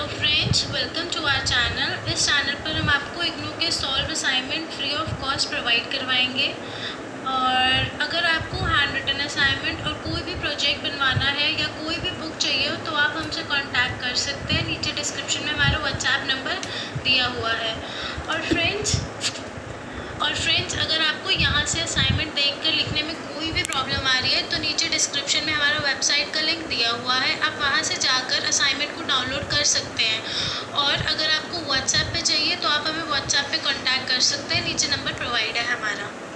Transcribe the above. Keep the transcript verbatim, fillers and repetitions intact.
Hello friends, welcome to our channel. इस channel पर हम आपको इग्नू के solve assignment free of cost provide करवाएंगे। और अगर आपको हैंड रिटन असाइनमेंट और कोई भी प्रोजेक्ट बनवाना है या कोई भी बुक चाहिए हो तो आप हमसे कांटेक्ट कर सकते हैं। नीचे डिस्क्रिप्शन में हमारा व्हाट्सएप नंबर दिया हुआ है। और फ्रेंड्स और फ्रेंड्स अगर आपको यहाँ से असाइनमेंट देखकर लिखने में कोई भी प्रॉब्लम आ रही है तो नीचे डिस्क्रिप्शन में हमारा वेबसाइट का लिंक दिया हुआ है, आप वहाँ से जाकर असाइनमेंट को डाउनलोड कर सकते हैं। और अगर आपको व्हाट्सएप पे चाहिए तो आप हमें व्हाट्सएप पे कांटेक्ट कर सकते हैं, नीचे नंबर प्रोवाइड है हमारा।